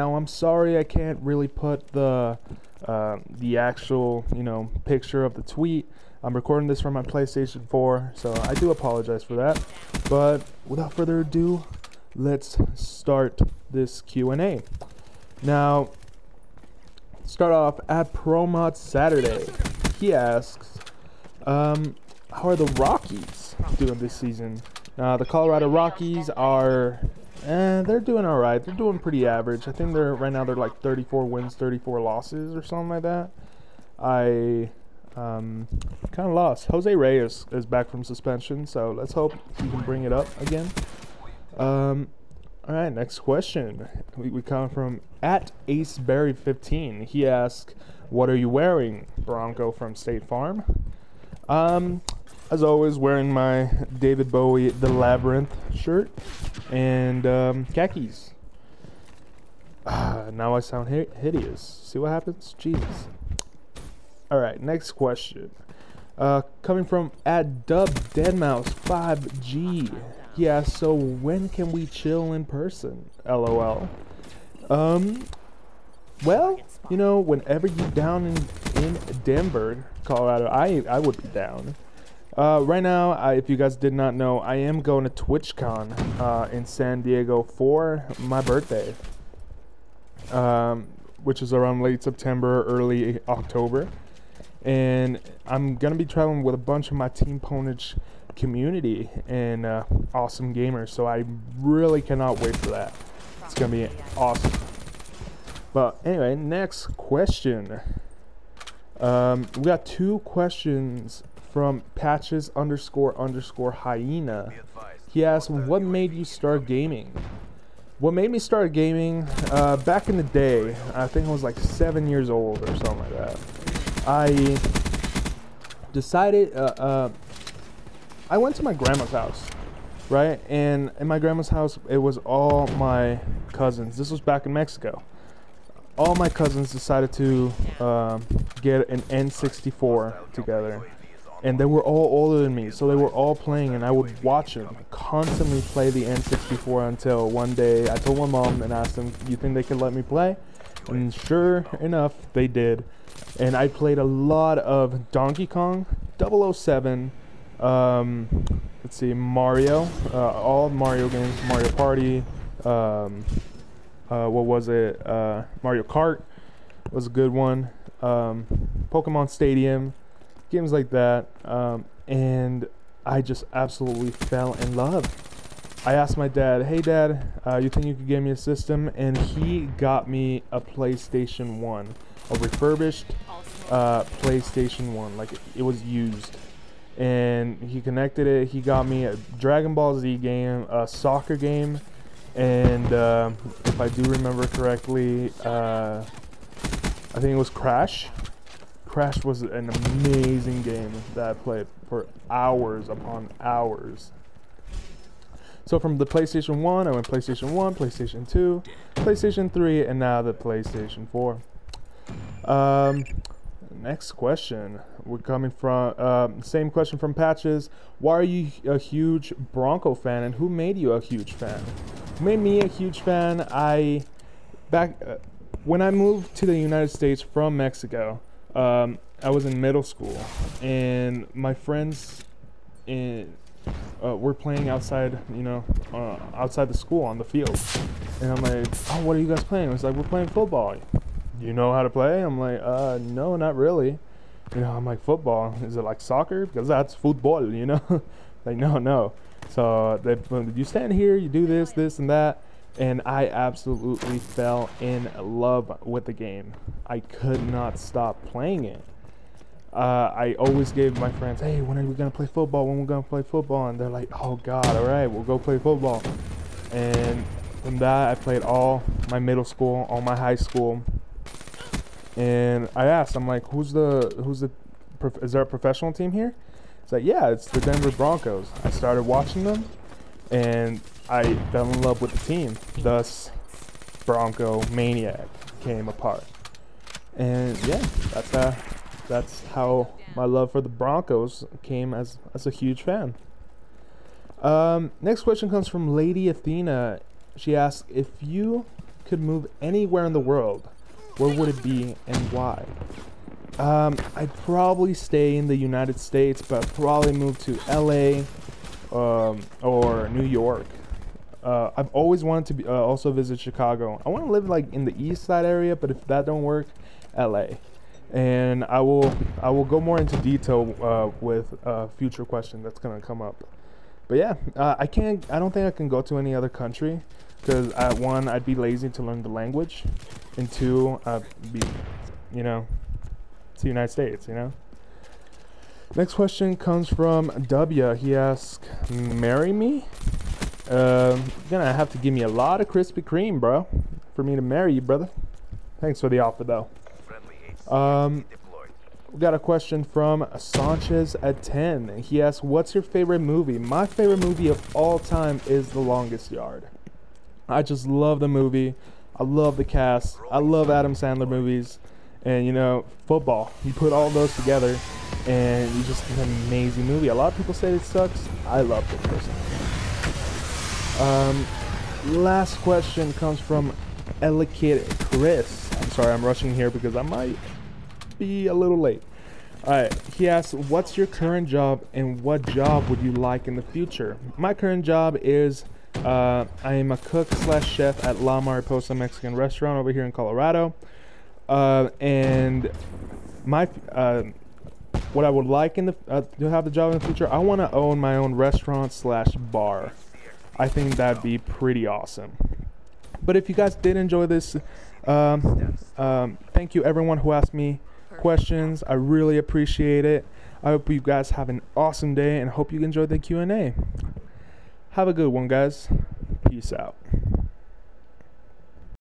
Now, I'm sorry I can't really put the actual, picture of the tweet. I'm recording this from my PlayStation 4, so I do apologize for that. But without further ado, let's start this Q&A. Now, start off at ProMod Saturday. He asks, how are the Rockies doing this season? The Colorado Rockies are... they're doing all right. They're doing pretty average. I think right now they're like 34 wins, 34 losses or something like that. I kind of lost. Jose Reyes is back from suspension, so let's hope he can bring it up again. All right, next question. We come from at aceberry15. He asks, "What are you wearing, Bronco from State Farm?" As always, wearing my David Bowie The Labyrinth shirt and khakis. Now I sound hideous. See what happens? Jesus. Alright, next question. Coming from at dubdeadmouse5G. Yeah, so when can we chill in person? LOL. Well, whenever you're down in Denver, Colorado, I would be down. Right now, if you guys did not know, I am going to TwitchCon in San Diego for my birthday, which is around late September, early October, and I'm going to be traveling with a bunch of my Team Pwnage community and awesome gamers, so I really cannot wait for that. It's going to be awesome. But anyway, next question. We got two questions from patches underscore hyena. He asked, what made you start gaming? What made me start gaming? Back in the day, I think I was like 7 years old or something like that. I decided, I went to my grandma's house, right? And in my grandma's house, it was all my cousins. This was back in Mexico. All my cousins decided to get an N64 together. And they were all older than me, so they were all playing, and I would watch them constantly play the N64 until one day I told my mom and asked them, "You think they could let me play?" And sure enough, they did. And I played a lot of Donkey Kong, 007, let's see, Mario, all Mario games, Mario Party, what was it? Mario Kart was a good one. Pokemon Stadium. Games like that, and I just absolutely fell in love. I asked my dad, "Hey Dad, you think you could get me a system?" And he got me a PlayStation 1, a refurbished PlayStation 1, like it was used. And he connected it, he got me a Dragon Ball Z game, a soccer game, and if I do remember correctly, I think it was Crash. Crash was an amazing game that I played for hours upon hours. So from the PlayStation 1, I went PlayStation 1, PlayStation 2, PlayStation 3, and now the PlayStation 4. Next question. We're coming from, same question from Patches. Why are you a huge Bronco fan, and who made you a huge fan? Who made me a huge fan? When I moved to the United States from Mexico, I was in middle school, and my friends were playing outside, outside the school on the field. And I'm like, "Oh, what are you guys playing?" I was like, "We're playing football." "You know how to play?" I'm like, "No, not really." I'm like, "Football? Is it like soccer? Because that's football, like, no. So you stand here, you do this, this, and that. And I absolutely fell in love with the game. I could not stop playing it. I always gave my friends, "Hey, when are we going to play football? When are we going to play football?" And they're like, "Oh, God, all right, we'll go play football." And from that, I played all my middle school, all my high school. And I asked, I'm like, is there a professional team here?" It's like, "Yeah, it's the Denver Broncos." I started watching them, and I fell in love with the team, thus Bronco Maniac came apart. And yeah, that's how my love for the Broncos came as a huge fan. Next question comes from Lady Athena. She asks, if you could move anywhere in the world, where would it be and why? I'd probably stay in the United States, but probably move to LA or New York. I've always wanted to be, also visit Chicago. I want to live like in the East Side area, but if that don't work, LA. And I will go more into detail with a future question that's gonna come up. But yeah, I don't think I can go to any other country because one, I'd be lazy to learn the language, and two, I'd be, you know, it's the United States, you know. Next question comes from W. He asks, "Marry me?" You're gonna have to give me a lot of Krispy Kreme, bro, for me to marry you, brother. Thanks for the offer, though. We got a question from Sanchez at 10. He asks, what's your favorite movie? My favorite movie of all time is The Longest Yard. I just love the movie. I love the cast. I love Adam Sandler movies. And, you know, football. You put all those together, and you just get an amazing movie. A lot of people say it sucks. I love it personally. Last question comes from Ellicate Chris. I'm sorry, I'm rushing here because I might be a little late. Alright, he asks, what's your current job and what job would you like in the future? My current job is I am a cook/chef at La Mariposa Mexican restaurant over here in Colorado. And my what I would like in the to have the job in the future, I want to own my own restaurant/bar. I think that'd be pretty awesome. But if you guys did enjoy this, thank you everyone who asked me questions. I really appreciate it. I hope you guys have an awesome day and hope you enjoyed the Q&A. Have a good one, guys. Peace out.